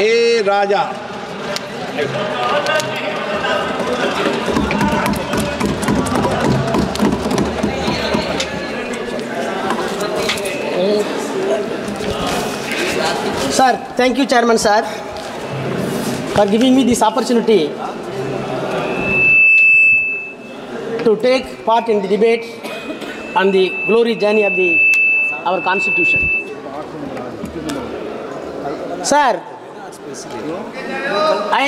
A Raja. Sir, thank you Chairman sir for giving me this opportunity to take part in the debate on the glory journey of our constitution. Sir, I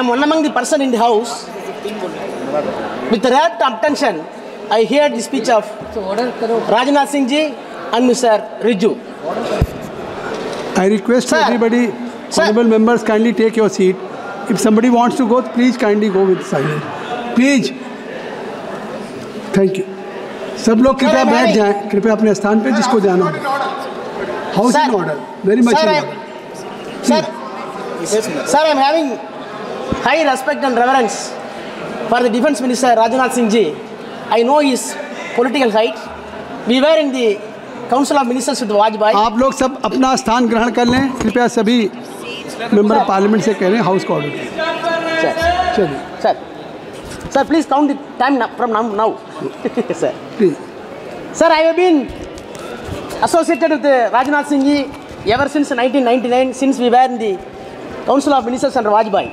am one among the person in the house. With rare attention, I heard the speech of Rajnath Singh ji and Mr. Riju. I request sir, everybody, honorable members, kindly take your seat. If somebody wants to go, please kindly go with silence. Please. Thank you. Sab log kripya baith jaye, kripya apne sthan pe jisko jana hai. House in order. Very much in order. Sir, I am having high respect and reverence for the Defence Minister Rajnath Singh ji. I know his political height. We were in the Council of Ministers with Vajpayee. आप लोग सब अपना स्थान ग्रहण कर लें. कृपया सभी member of Parliament से कह रहे हैं House का order. Sir, please count the time from now. Sir, please. Sir, I have been associated with Rajnath Singh ji ever since 1999, since we were in the Council of Ministers under Vajpayee.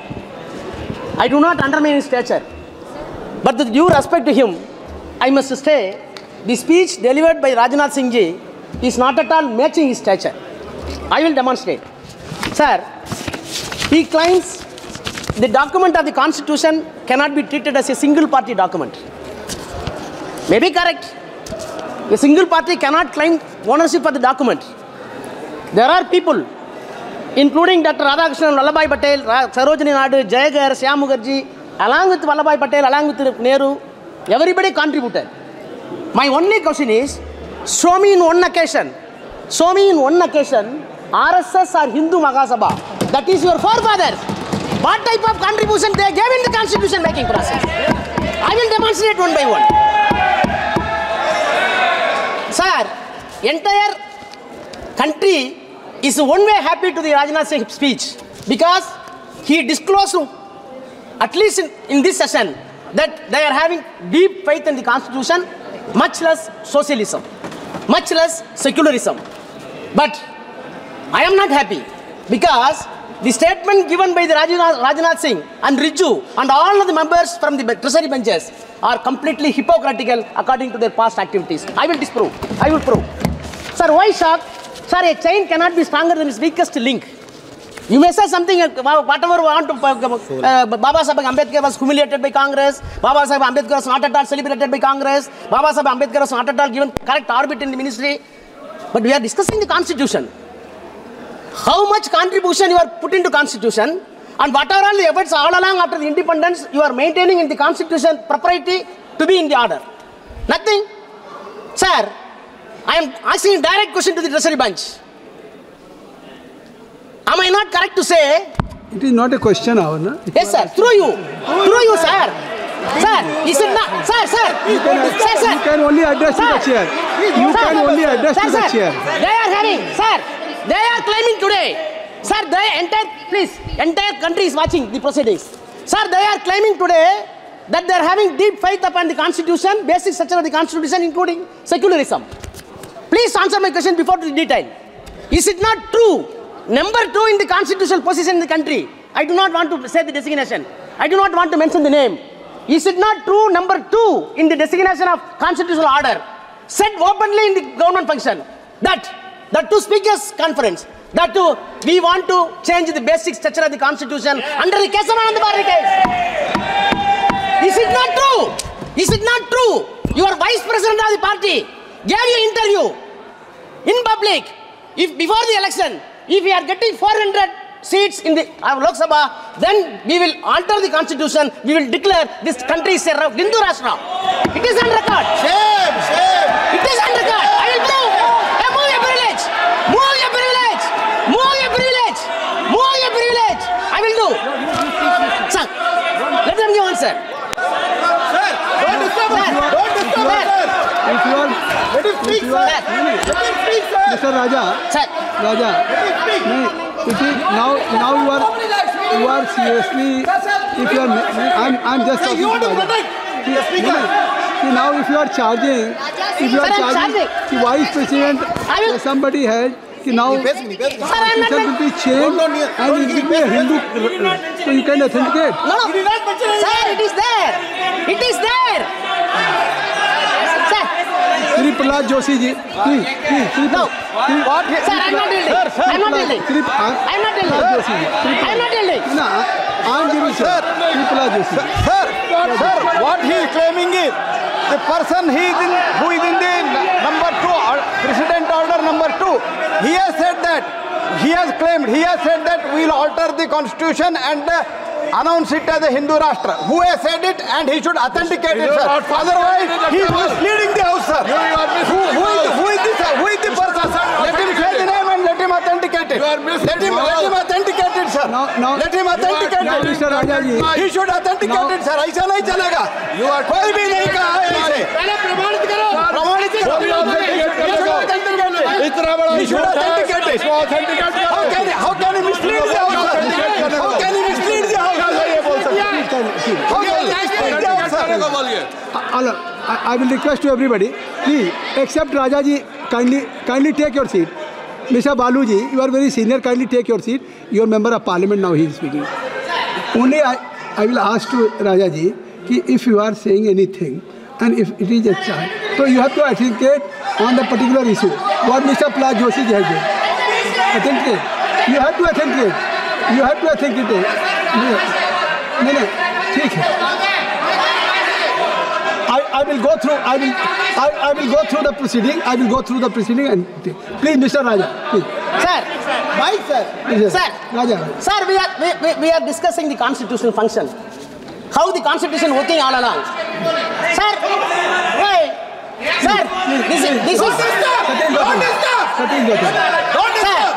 I do not undermine his stature, but with due respect to him, I must say the speech delivered by Rajnath Singh ji is not at all matching his stature. I will demonstrate. Sir, he claims the document of the Constitution cannot be treated as a single party document. May be correct. A single party cannot claim ownership of the document. There are people, including Dr. Radhakrishnan, Vallabhai Patel, Sarojini Naidu, Jayakar, Shyamukherji, along with Vallabhai Patel, along with Nehru, everybody contributed. My only question is, show me in one occasion, RSS or Hindu Mahasabha, that is your forefathers, what type of contribution they gave in the constitution making process. I will demonstrate one by one. Sir, entire country is one way happy to the Rajnath Singh speech because he disclosed, at least in this session, that they are having deep faith in the constitution, much less socialism, much less secularism. But I am not happy because the statement given by the Rajnath Singh and Riju and all of the members from the treasury benches are completely hypocritical according to their past activities. I will disprove. I will prove. Sir, why shock? Sir, a chain cannot be stronger than its weakest link. You may say something, whatever you want to. Baba Sahib Ambedkar was humiliated by Congress. Baba Sahib Ambedkar was not at all celebrated by Congress. Baba Sahib Ambedkar was not at all given correct orbit in the ministry. But we are discussing the constitution. How much contribution you are put into constitution and what are all the efforts all along after the independence you are maintaining in the constitution propriety to be in the order. Nothing. Sir, I am asking a direct question to the treasury bench. Am I not correct to say? It is not a question, Avana. Yes, sir. Through you, sir. Sir, is it not? Sir. You can only address to the chair. You can only address to the chair. They are having, sir. They are claiming today, sir. The entire country is watching the proceedings, sir. They are claiming today that they are having deep faith upon the constitution, basic structure of the constitution, including secularism. Please answer my question before the detail. Is it not true? Number 2 in the constitutional position in the country. I do not want to say the designation. I do not want to mention the name. Is it not true? Number 2 in the designation of constitutional order, said openly in the government function that the two speakers conference that we want to change the basic structure of the constitution under the Kesavananda Bharati case. Is it not true? Is it not true? Your vice president of the party gave you interview in public. If before the election, if we are getting 400 seats in the Lok Sabha, then we will alter the constitution. We will declare this country is a Hindu Rashtra. It is on record. Shame. It is on record. I will prove. Hey, move your privilege. Move your privilege. Move your privilege. Move your privilege. I will do. Sir, let them give answer. Sir, don't disturb. Don't disturb. Let him speak, sir. Mr. Raja. Sir. Raja. Let him speak. Now you are you are seriously, if you are, I'm just talking See, now if you are charging, the vice president, somebody had, now the system will be changed and it will be a Hindu, so you can authenticate. No, sir, it is there. It is there. Sir. Shri Prahlad Joshi ji, please. No. Sir, I'm not yielding. I'm giving sir. Shri Prahlad Joshi. Sir, what he is claiming is the person who is in the number 2, precedent order number 2, he has said that, he has claimed that we will alter the constitution and announce it as a Hindu Rashtra. Who has said it and he should authenticate it, sir. Otherwise, he is misleading the house, sir. Who is the person, sir? Let him say the name and let him authenticate it. Let him authenticate it, sir. Let him authenticate it. He should authenticate it, sir. Aisa nahi chalega. You are koi bhi nahi kaha hai isse. He should authenticate it. How can he mislead the house, sir? I will request to everybody, please, except Raja ji, kindly take your seat. Mr. Balu ji, you are very senior, kindly take your seat. You are member of parliament now, he is speaking. Only I will ask to Raja ji, if you are saying anything, and if it is a charge, so you have to authenticate on the particular issue. What Mr. Prahlad Joshi ji has done. Authenticate. You have to authenticate. You have to authenticate. No. I will go through the proceeding and please, Mr. Raja, please. Sir, why, sir? Yes, sir, Raja. Sir, we are discussing the constitutional function, how the constitution working all along. Sir, why? Sir, this is. Don't disturb.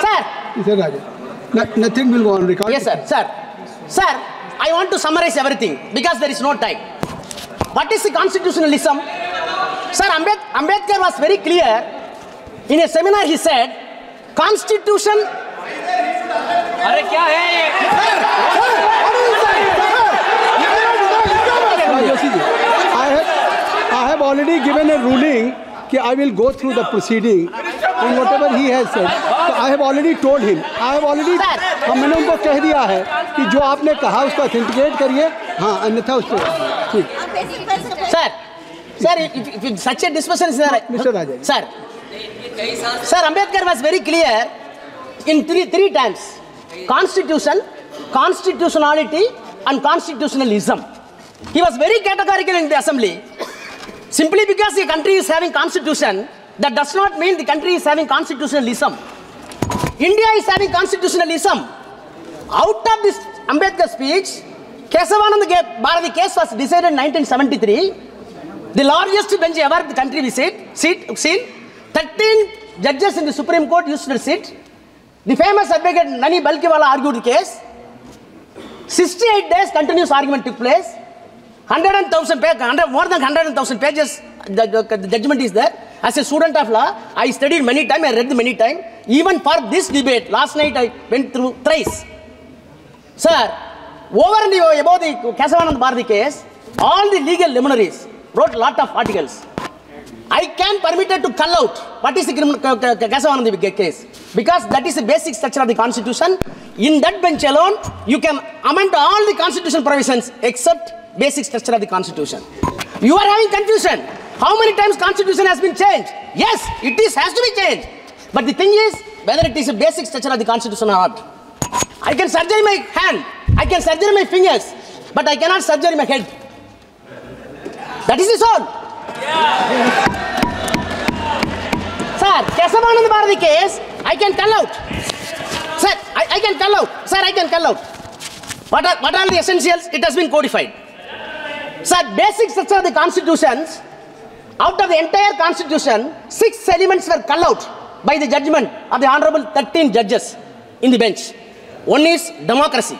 Sir. Mr. Raja, nothing will go on record. Yes, sir. Sir, I want to summarize everything because there is no time. What is the constitutionalism? Sir, Ambedkar was very clear. In a seminar he said, Constitution... I have already given a ruling that I will go through the proceeding and whatever he has said. So I have already told him. I have already told him that what you have said, authenticate it. Yes, अन्यथा उसको Sir, if such a discussion is there, Mr. Raja. Sir, Ambedkar was very clear in three times: constitution, constitutionality, and constitutionalism. He was very categorical in the assembly. Simply because the country is having constitution, that does not mean the country is having constitutionalism. India is having constitutionalism. Out of this Ambedkar speech, Kesavananda Bharati case was decided in 1973, the largest bench ever the country we seen, 13 judges in the Supreme Court used to sit. The famous advocate Nani Palkhivala argued the case. 68 days continuous argument took place. 100,000 pages, the judgment is there. As a student of law, I studied many times, I read many times. Even for this debate, last night I went through thrice. Sir, over and above the Kesavananda Bharati case, all the legal luminaries wrote a lot of articles. I can permit it to cull out what is the Kesavananda case, because that is the basic structure of the constitution. In that bench alone, you can amend all the constitution provisions except basic structure of the constitution. You are having confusion. How many times constitution has been changed? Yes, has to be changed. But the thing is, whether it is a basic structure of the constitution or not. I can surgery my hand, I can surgery my fingers, but I cannot surgery my head. That is the soul. Yeah. Sir, Kesavananda Bharati case, I can call out. Sir, I can call out. Sir, I can call out. What are the essentials? It has been codified. Sir, basic structure of the constitutions, out of the entire constitution, 6 elements were called out by the judgment of the honorable 13 judges in the bench. One is democracy,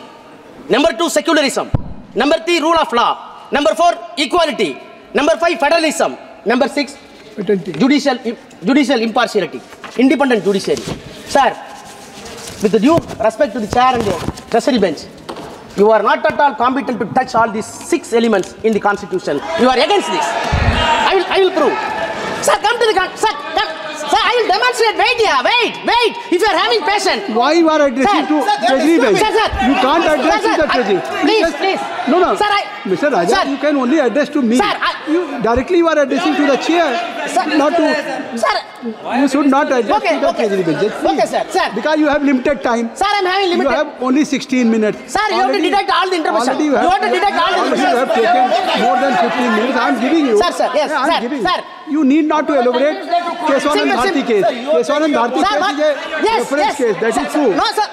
number 2 secularism, number 3 rule of law, number 4 equality, number 5 federalism, number 6 judicial impartiality, independent judiciary. Sir, with due respect to the chair and the Treasury bench. You are not at all competent to touch all these 6 elements in the constitution. You are against this. I will prove. Sir, come to the sir, come. Sir, I will demonstrate. Wait here. Wait. If you are having patience. Why you are addressing sir, to sir, treasury bench? Sir, you can't address sir, to the treasury. Please. No. Sir, Mr. Raja, sir, you can only address to me. Sir, you are addressing to the chair. Sir, not to. Sir, you should not address to the treasury bench. Okay, sir. Because you have limited time. Sir, I am having limited. You have only 16 minutes. Sir, you have to deduct all the intervention. You have to deduct all the intervention. You have taken more than 15 minutes. I am giving you. Sir, yes, sir. You need not to elaborate. Kesavananda Bharati case. Kesavananda Bharati case is a reference case. That is true. No, sir.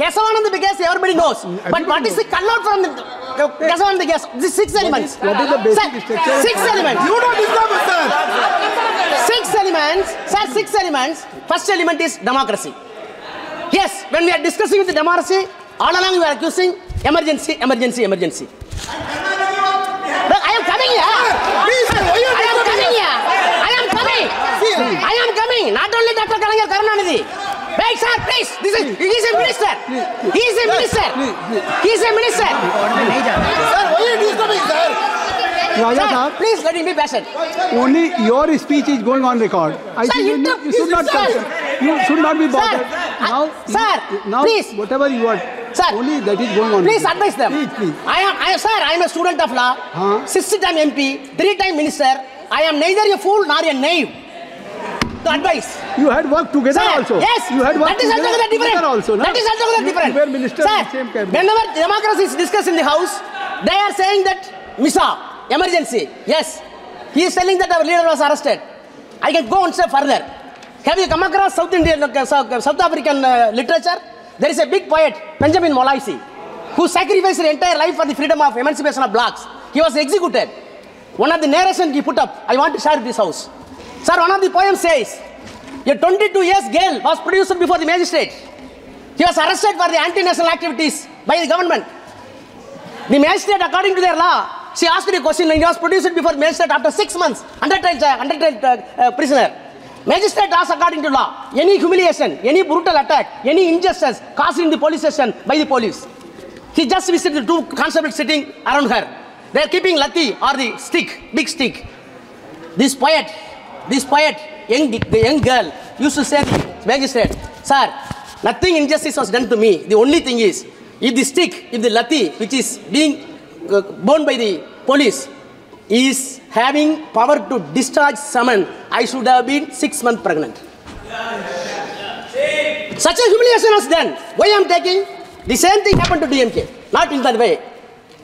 Kesavananda case everybody knows. But what is the cutout from the? That's one the guess. The 6 elements. What is the basic structure? 6 elements. You don't disturb us, sir. 6 elements. Sir, 6 elements. First element is democracy. Yes, when we are discussing with the democracy, all along we are accusing emergency. But I am coming here. I am coming. Not only Dr. Karunanidhi. Wait, sir, please. He is a minister. He is a minister. Sir, why are you disturbing, sir? Raja sahab, please let him be patient. Only your speech is going on record. You should not be bothered. Now, please. Whatever you are, sir, only that is going on. Please record. Advise them. Please. I am a student of law. 60-time MP, 3-time minister. I am neither a fool nor a knave. To advise. You had worked together sir, also. Yes. You had worked together also. That is altogether different. You were minister in the same cabinet. Whenever democracy is discussed in the house, they are saying that MISA, emergency. Yes. He is telling that our leader was arrested. I can go one step further. Have you come across South African literature? There is a big poet, Benjamin Moloise, who sacrificed his entire life for the freedom of emancipation of blacks. He was executed. One of the narrations he put up, I want to share with this house. Sir, one of the poems says, a 22-year-old girl was produced before the magistrate. He was arrested for the anti-national activities by the government. The magistrate, according to their law, she asked the question, and he was produced before the magistrate after 6 months, under trial prisoner. Magistrate asked, according to law, any humiliation, any brutal attack, any injustice caused in the police station by the police. He just visited the 2 constables sitting around her. They are keeping lathi or the stick, big stick. This young girl, used to say to the magistrate, sir, nothing injustice was done to me. The only thing is, if the stick, if the lathi, which is being borne by the police, is having power to discharge someone, I should have been 6 months pregnant. Such a humiliation was done. Why I am taking? The same thing happened to DMK, not in that way.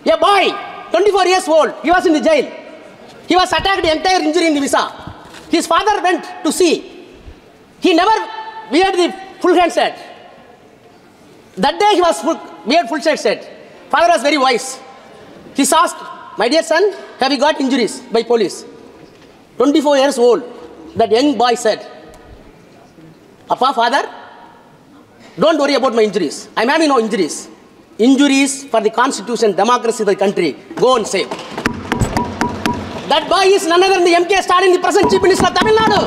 A boy, 24 years old, he was in the jail. He was attacked, the entire injury in the MISA. His father went to see. He never weared the full hand set. That day he was weared full hand set. Father was very wise. He asked, my dear son, have you got injuries by police? 24 years old, that young boy said, Appa, father, don't worry about my injuries. I am having no injuries. Injuries for the constitution, democracy of the country. Go and save. That boy is none other than the M.K. Stalin, the present Chief Minister of Tamil Nadu.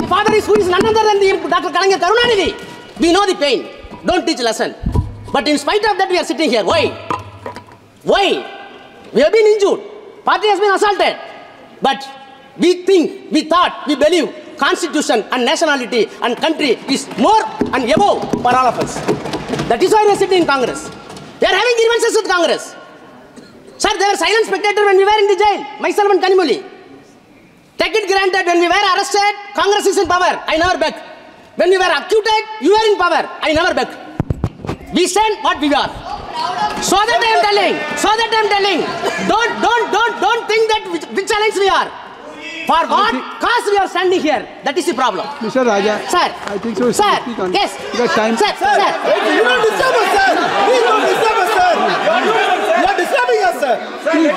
The father is who is none other than the Dr. Karunanidhi. We know the pain. Don't teach lesson. But in spite of that, we are sitting here. Why? We have been injured. Party has been assaulted. But we think, we thought, we believe constitution and nationality and country is more and above for all of us. That is why we are sitting in Congress. We are having grievances with Congress. Sir, they were silent spectators when we were in the jail, myself and Kanimozhi. Take it granted, when we were arrested, Congress is in power. I never back. When we were acquitted, you were in power. I never back. We stand what we are. So that I am telling. Don't think that which challenge we are. For what cause we are standing here? That is the problem. Mr. Raja, sir. I think so. Sir, yes. You got time. Sir. You don't disturb us, sir. Please don't disturb us, sir. You are disturbing us, sir. Please,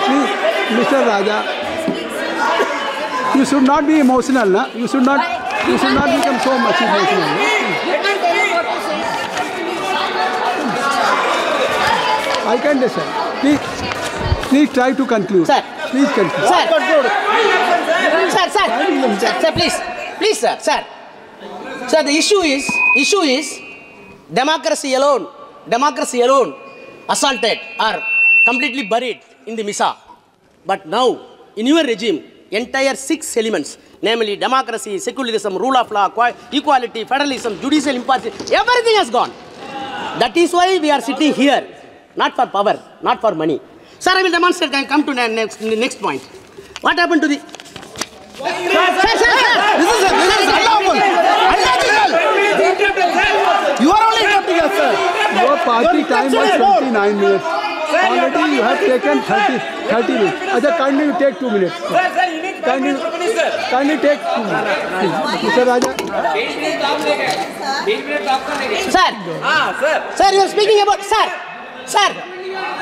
Mr. Raja. You should not be emotional, na? You should not become so much emotional. I can decide. Please try to conclude. Sir. Please conclude. Sir, please, sir. Sir, the issue is democracy alone democracy alone assaulted or completely buried in the MISA. But now, in your regime, entire six elements, namely democracy, secularism, rule of law, equality, federalism, judicial impartiality, everything has gone. That is why we are sitting here, not for power, not for money. Sir, I will demonstrate and come to the next point. What happened to the... This is unlawful. You are only interrupting us, sir. Your party time was 29 minutes. Already you have taken 30 minutes. Ajay, kindly you take 2 minutes. Kindly take 2 minutes. Mr. Raja. Sir. Sir, you are speaking about...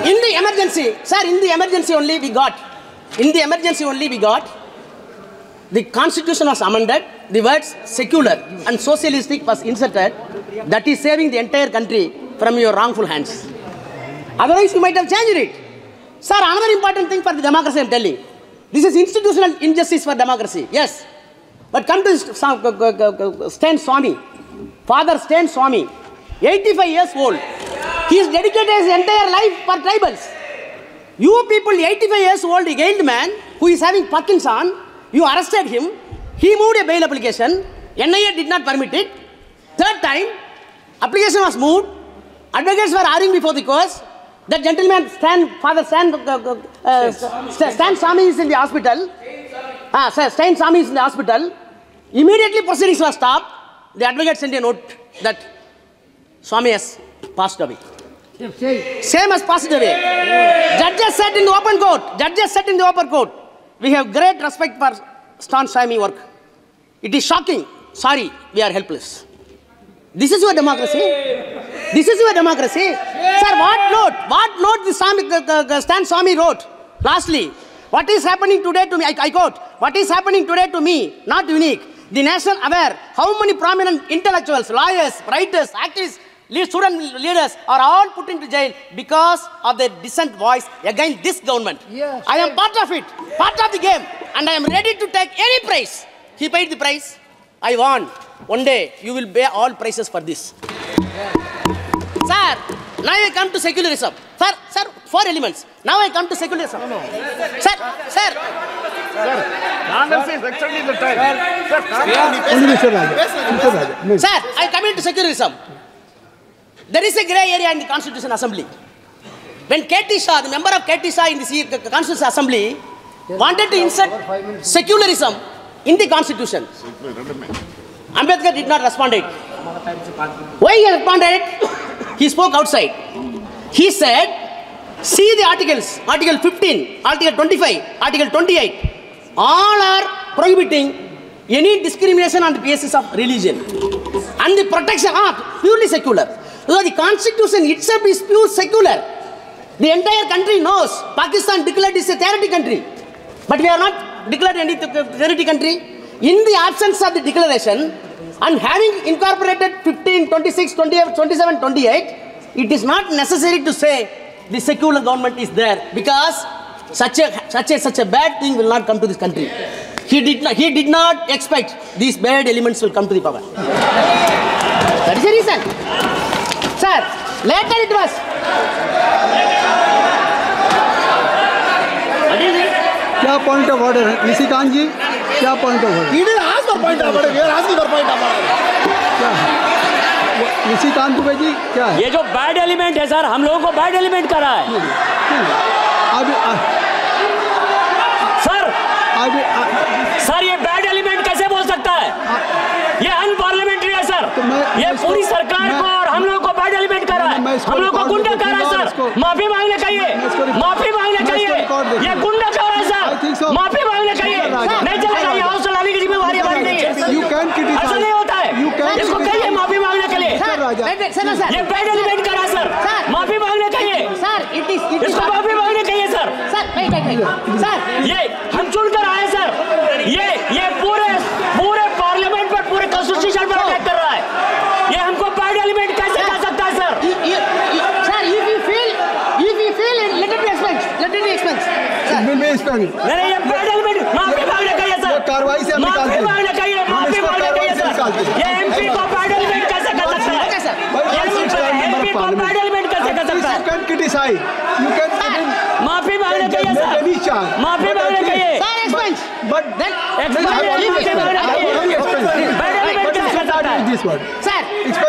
In the emergency only we got. The constitution was amended, the words secular and socialistic was inserted, that is saving the entire country from your wrongful hands. Otherwise you might have changed it. Sir, another important thing for the democracy I am telling. This is institutional injustice for democracy, yes. But come to Stan Swamy, Father Stan Swamy, 85 years old. He has dedicated his entire life for tribals. You people, 85 years old, a old man who is having Parkinson, you arrested him, he moved a bail application, NIA did not permit it. Third time, application was moved, advocates were arguing before the courts. That gentleman, Stan Swamy is in the hospital. Stan Swamy is in the hospital. Immediately proceedings were stopped. The advocate sent a note that Swamy has passed away. Same as passed away. Judges said in the open court, we have great respect for Stan Swamy work. It is shocking. Sorry, we are helpless. This is your democracy. Sir, what note Stan Swamy wrote? Lastly, what is happening today to me? I quote, what is happening today to me, not unique. The nation aware how many prominent intellectuals, lawyers, writers, activists, student leaders are all put into jail because of their dissent voice against this government. Yes, I am part of it, part of the game, and I am ready to take any price. He paid the price. I won. One day, you will pay all prices for this. Yes. Sir, now I come to secularism. Sir, four elements. Now I come to secularism. No. Sir, I come into secularism. There is a grey area in the Constitution Assembly. When K.T. Shah, the member of K.T. Shah in the Constitution Assembly, wanted to insert secularism in the Constitution, Ambedkar did not respond to it. Why he responded? He spoke outside. He said, see the articles, Article 15, Article 25, Article 28, all are prohibiting any discrimination on the basis of religion. And the protection are purely secular. So the constitution itself is pure secular. The entire country knows Pakistan declared is a charity country. But we are not declared any charity country. In the absence of the declaration and having incorporated 15, 26, 28, 27, 28, it is not necessary to say the secular government is there because such a bad thing will not come to this country. He did not expect these bad elements will come to the power. That is the reason. Sir, later it was. What is it? Kya point of order? Nishikant ji, kya point of order? He didn't ask for point of order. We are asking for point of order. Kya hai? Nishikant ji, kya hai? Ye jo bad element hai, sir, hum logon ko bad element kar raha hai. Sir, ये bad element कैसे बोल सकता है? ये unparliamentary है sir. ये पूरी सरकार को और हम लोगों को bad element कर रहा है. हम लोगों को गुंडा कर रहा है सर. माफी मांगने चाहिए. ये गुंडा कर रहा है सर. माफी मांगने चाहिए. नहीं चलेगा ये हाउस चलाने की जिम्मेवारी हमारी नहीं है. ऐसा नहीं होता है. इसको कहिए माफी मांगने के लिए. सर ये bad element कर रहा है सर. माफी मांगने चाहिए. इसको माफी मांगने चाहिए सर. सर ये हम चुन कर आए सर. ये पूरे पार्लियामेंट पर पूरे कॉन्स्टिट्यूशन पर अटैक कर रहा है. ये हमको बैड एलिमेंट कैसे कह सकता है sir? Sir if you feel let it be expense. नहीं ये बैड एलिमेंट माफी मांगने का है सर. कार्रवाई से माफी मांगने का है. ये एमपी को बैड एलिमेंट कैसे कह सकता है? parliament kaise kar sakta hai? You can criticize. You can. Maafi mangne kahiye sir. Maafi mangne kahiye. Sir, expunge. But then parliament kaise kar sakta hai? Sir, ek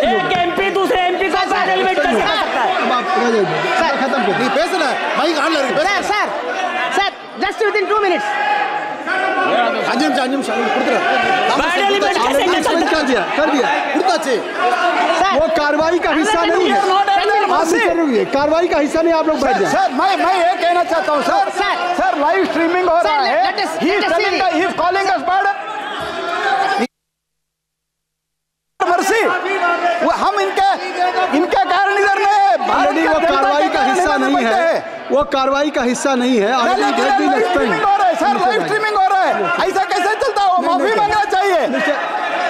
MP dusre MP ko parliament kaise kar sakta hai? Sir, khatam kar. Ye pesna. Bhai gaan lag rahi. Sir, just within 2 minutes. Anjum शामिल कुर्ता कर दिया कुर्ता चाहिए वो कार्रवाई का हिस्सा नहीं है कार्रवाई का हिस्सा नहीं आप लोग बैठ जाएं सर मैं ये कहना चाहता हूँ सर लाइव स्ट्रीमिंग हो रहा है ही कॉलिंग अस बैड मर्सी हम इनके कारण इधर नहीं वो कार्रवाई का हिस्सा नहीं है आर्मी घर भी लगते हैं ऐसा कैसे चलता हो माफी मांगना चाहिए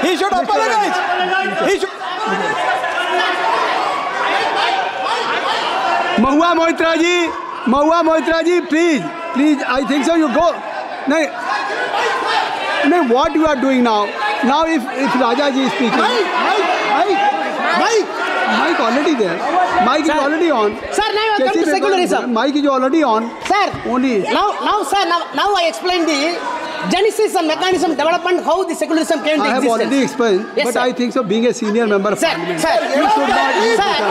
he should apologize Mahua Moitra ji please I think so you go नहीं what you are doing now if Raja ji is speaking Mike already there Mike is already on Sir now you come to secularism Mike is already on Sir only now sir now I explain the Genesis and mechanism development how the secularism came to existence. I have already explained, but I think so. Being a senior member of Parliament, you should not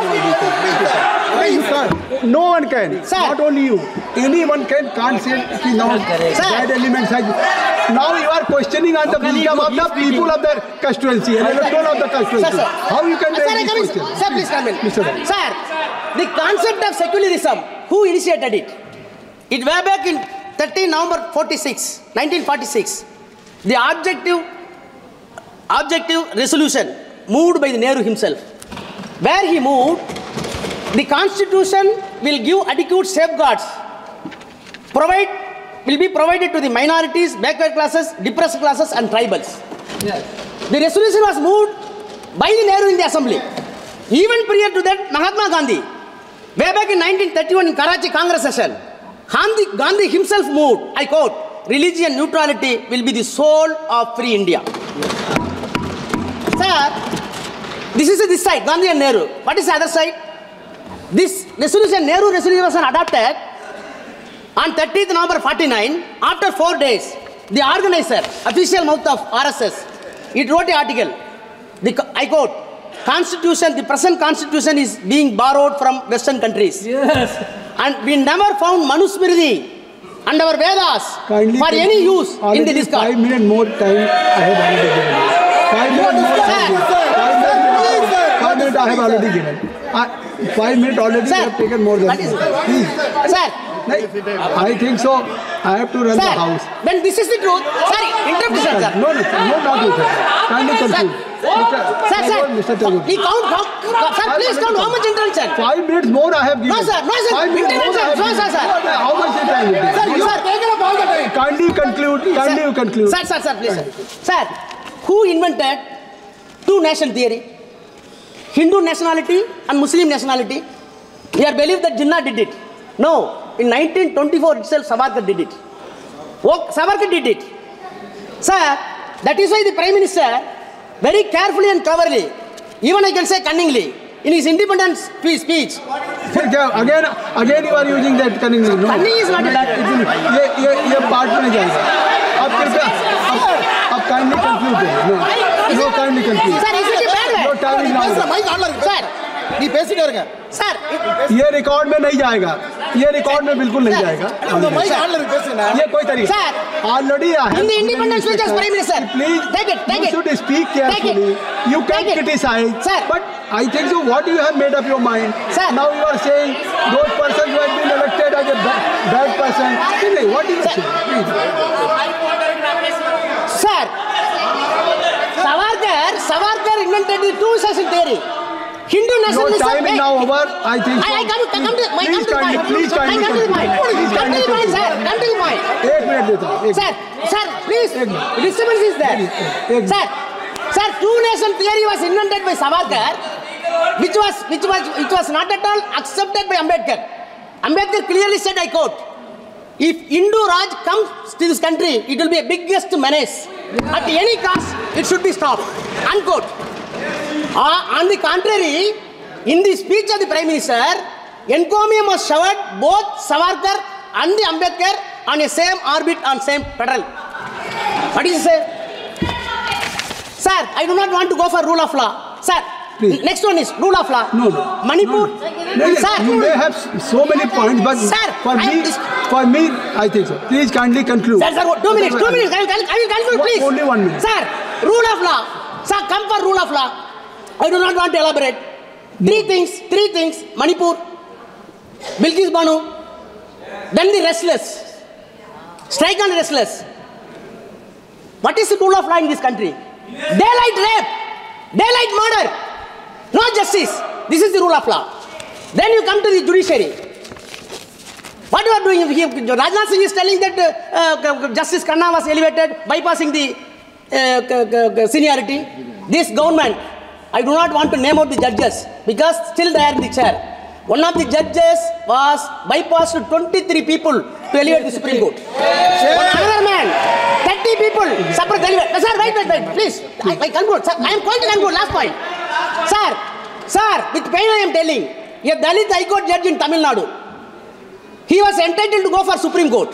use this. No one can. Not only you. Anyone can't say that elements. Now you are questioning on the wisdom of the people of the constituency and the tone of the constituency. How you can raise this question? Sir, please come in. Sir, the concept of secularism. Who initiated it? It way back in. 13 November 1946, the objective resolution moved by the Nehru himself, where he moved, the constitution will give adequate safeguards, will be provided to the minorities, backward classes, depressed classes and tribals. Yes. The resolution was moved by the Nehru in the assembly. Even prior to that, Mahatma Gandhi, way back in 1931 in Karachi Congress session, Gandhi himself moved, I quote, religion neutrality will be the soul of free India. Sir, this is this side, Gandhi and Nehru. What is the other side? This resolution, Nehru resolution was adopted on 30th November 49. After 4 days, the organizer, official mouth of RSS, it wrote an article. I quote, Constitution, the present constitution is being borrowed from Western countries. Yes. And we never found Manusmriti and our Vedas for any use in the discard. 5 minutes more time I have already given. 5 minutes more time. 5 minutes I have already given. 5 minutes already I have taken more than that. Sir. I think so. I have to run the house. Then this is the truth. Sorry, interrupt sir. No, not you. Sir, we count how, sir, please count how much intervention. 5 minutes more I have given. No sir, intervention, sir. How much intervention? Sir, you are taking up all the time. Kindly you conclude. Sir, please. Sir, who invented two-nation theory? Hindu nationality and Muslim nationality. We are believed that Jinnah did it. No, in 1924 itself, Savarkar did it. Sir, that is why the Prime Minister very carefully and cleverly, even I can say cunningly, in his independence speech. Again you are using that cunningly. No. Cunning is not a doctrine. This part will not go. Now kindly conclude. No, kindly conclude. Sir, is it a bad way? No, time is not. Sir, you are speaking. Sir, this will not go in record. Sir, already I have. In the independence speech as Prime Minister. Please, you should speak carefully. You can criticize. But I think so what you have made up your mind. Now you are saying those persons who have been elected as a bad person. What do you say? Sir, Savarkar invented the two-nation theory. Hindu nationalism. Your time is now over. I think so. Come to the point, sir. 1 minute. Sir, please. Disturbance is there. Sir, two-nation theory was invented by Savarkar, which was not at all accepted by Ambedkar. Ambedkar clearly said, I quote, if Hindu Raj comes to this country, it will be a biggest menace. At any cost, it should be stopped. Unquote. On the contrary, In the speech of the Prime Minister, encomium was showered both Savarkar and the Ambedkar on the same orbit, on same pedal. What is it, sir? Sir, I do not want to go for rule of law. Sir, please. Next one is rule of law. No, no. Manipur. No, no. Sir, you may have so many points, but sir, for me, I think so. Please kindly conclude. Sir, 2 minutes. 2 minutes. I will conclude, please. Only 1 minute. Sir, rule of law. Sir, come for rule of law. I do not want to elaborate. Three things. Manipur, Bilkis Banu, then the restless. Strike on restless. What is the rule of law in this country? Daylight rape, daylight murder, no justice. This is the rule of law. Then you come to the judiciary. What you are doing here? Rajnath Singh is telling that Justice Khanna was elevated, bypassing the seniority. This government, I do not want to name out the judges because still they are in the chair. One of the judges was bypassed to 23 people to elevate the Supreme Court. Another man, 30 people suffered elevate. Sir, wait, please. I conclude. Sir, I am going to conclude. Last point. Sir, with pain I am telling. A Dalit High Court judge in Tamil Nadu. He was entitled to go for Supreme Court.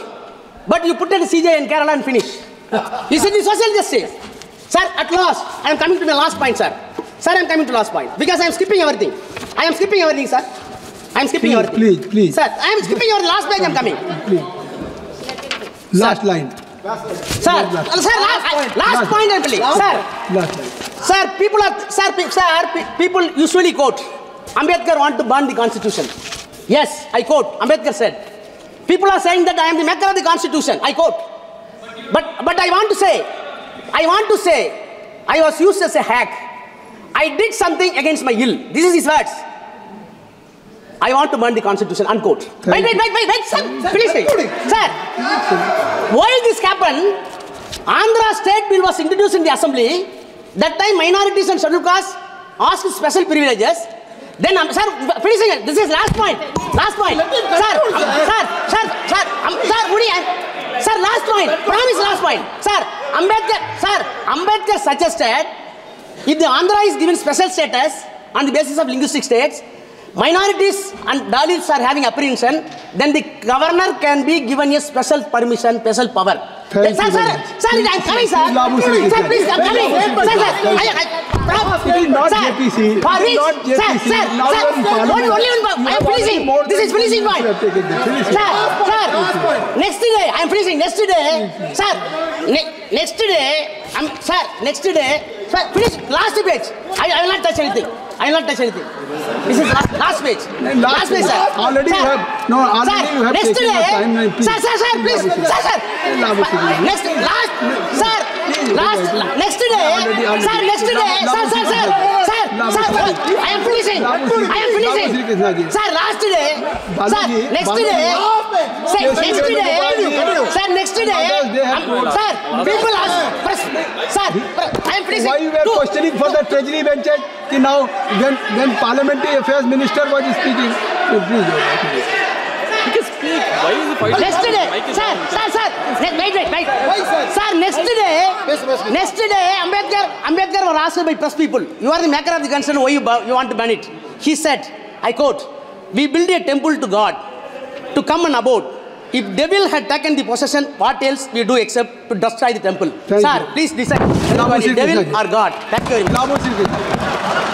But you put a CJ in Kerala and finish. This is the social justice. Sir, at last, I am coming to my last point, sir. Because I am skipping everything. Sir. Please. Sir, I am skipping your last page. I am coming. Please. Last line. Sir, people usually quote, Ambedkar want to burn the constitution. Yes, I quote, Ambedkar said, people are saying that I am the maker of the constitution. I quote. But I want to say, I was used as a hack. I did something against my will. This is his words. I want to burn the constitution, unquote. Wait, sir, please wait. Sir, why this happened? Andhra state bill was introduced in the assembly. That time minorities and scheduled castes asked special privileges. Then, sir, finishing it. This is last point. Sir, last point. Promise last point. Sir, Ambedkar suggested if the Andhra is given special status on the basis of linguistic states, minorities and Dalits are having apprehension, then the governor can be given a special permission, special power. Sir, I'm coming, sir. Sir, please, I'm coming. Sir, this is finishing point. Sir, next day, sir, finish, last page. I will not touch anything. This is last page. Last page, sir. Next day, sir, why you were questioning for the treasury benches? Now, when Parliamentary Affairs Minister was speaking, Next day, Ambedkar was asked by press people, you are the maker of the concern, why you want to ban it? He said, I quote, we build a temple to God, to come and abode. If devil had taken the possession, what else we do except to destroy the temple? Sir, please decide. Devil or God. Thank you very much.